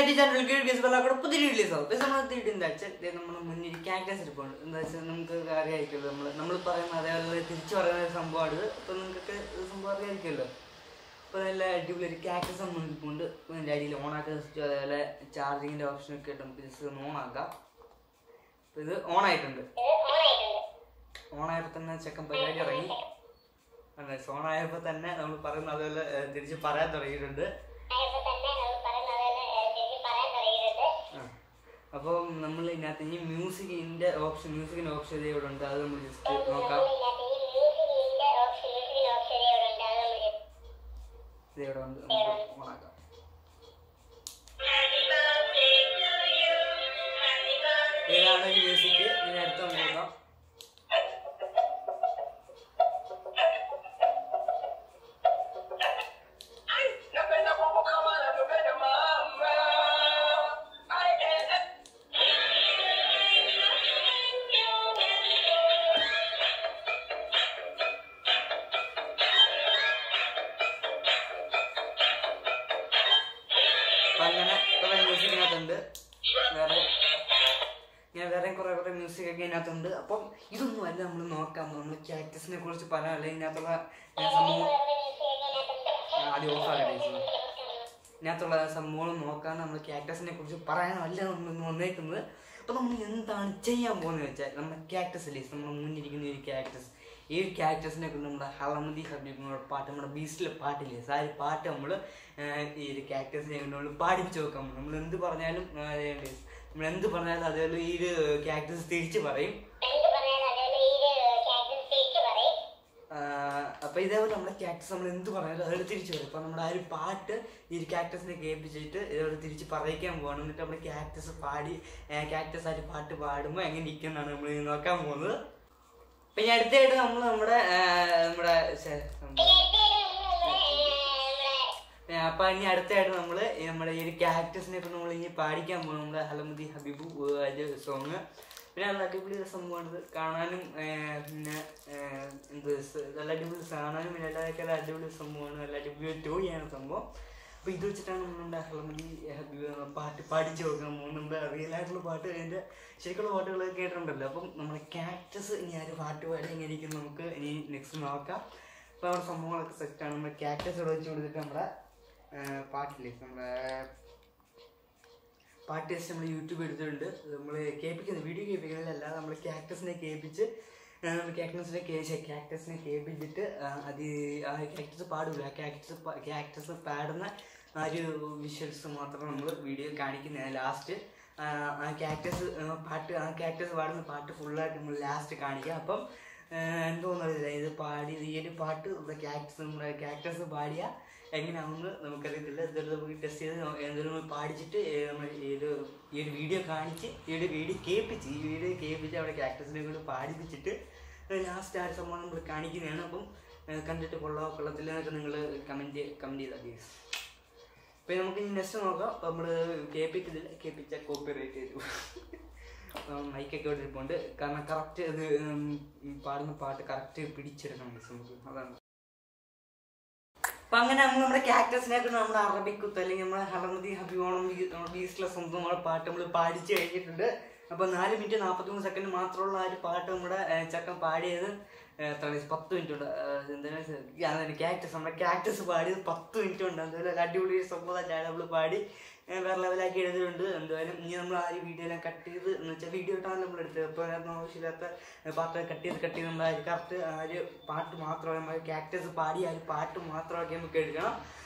that is a regular is put the release out. There's another thing that they don't cactus report. That's a number of some body, some body killer. But I like to cactus and Munipund when Daddy Lonaka charging the option is Monaga. On item. On item, second paragraph. And I saw I have a paranada, there is a parada. Above normally nothing music in the option, music in option, they would on the other music. They would on the music again at under upon you don't know whether I'm not coming with Cactus and across the Panalain Natala Natala, some more Mokan and the Cactus and across the Parana, but only in Tanchea Bonnet, I'm a cactus list, some moon cactus. Eight cactus and a good number, Halamadi have been more part of a beastly party. I part and eight cactus and no party choke. Lundu Parnal. When the banana eat a cactus stage of a ring, a pay there on the cactus and to another teacher. Panamari part, eat cactus in a game digital, ever teach Paracam, one of the cactus party, a cactus at a part to Badma, and he can come over. Payat Upon your third number, a cactus never only a party can moon the Halamudi Habibu song. We are luckily someone this relative Sana, relative someone, relative two and some more. We do sit on the Halamudi Habibu party joke, number real little water and shaker water located on the level. Number cactus in your part to adding any next Norka. Flower some more like cactus or the camera. Partly from part test YouTube the video cactus and a cactus like a cactus and a cactus part of a cactus of pattern. I do visual some other video can last it. Cactus part full last and the party the part of the cactus body. Again, I'm going to test it and then party to your video can't you video cape it, you video cape it out a cactus level party with it. The last time someone will can't get an album and content of all of the learning come deal at this. Penalty in the summer, cape it cooperated. I can go to the pond, can I correct the part of the part corrective picture on this. Pangana cactus neck on Arabic telling him Halamadi have you on beastless on the part of the party chair upon Haliminton Apatun second matro light part of and check a party is Patu into the cactus on the cactus body Patu into another latitude suppose the party and where level I get and the video and cut the video time the partner cutting like part to matro my cactus party I part to matro game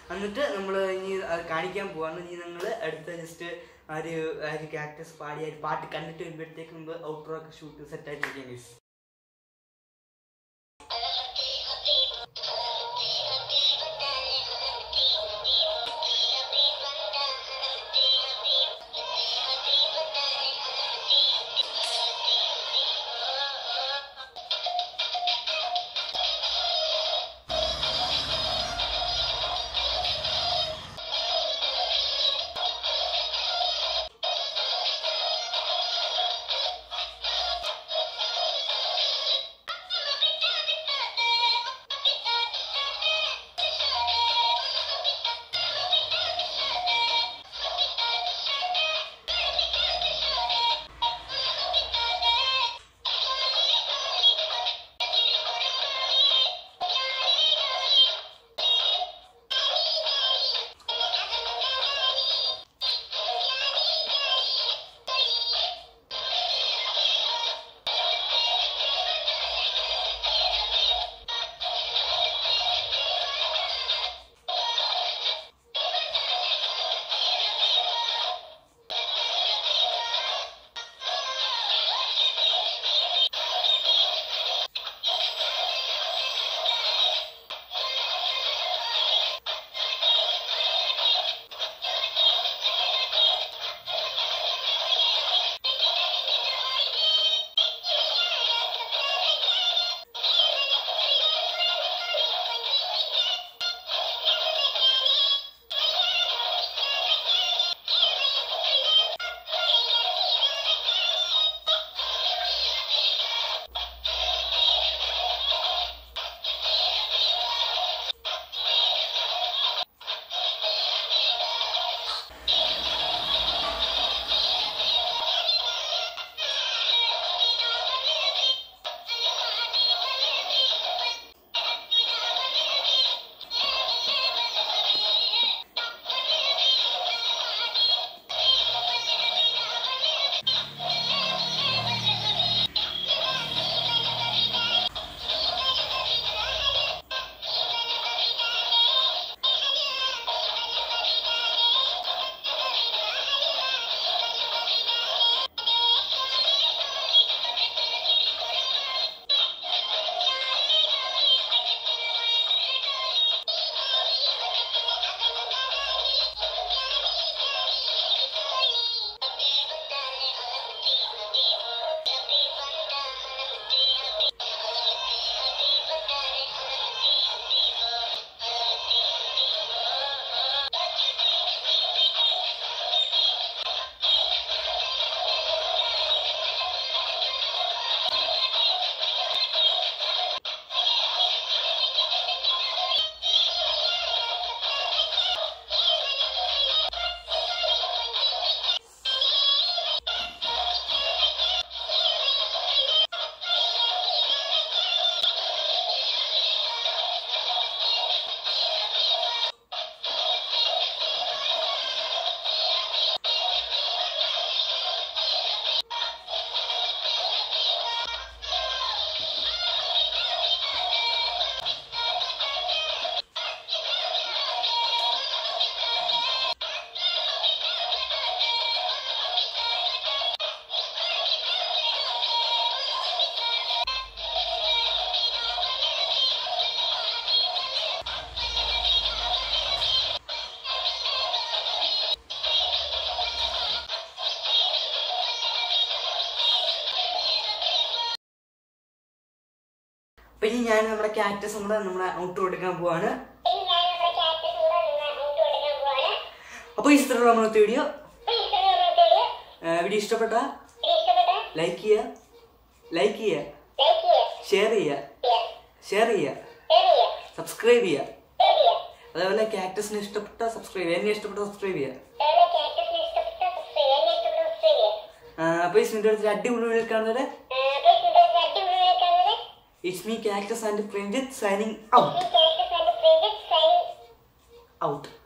and the carnicam one at the list are cactus party at part conducted with taking the outro shoot to set that Pini I am like cactus and out to Buana. A piece of Ramon video. Please stop it. Like here. Like here. Share here. Share here. Subscribe here. Like cactus next to subscribe. Next to subscribe here. Please it's me, Cactus and Friendit, signing out.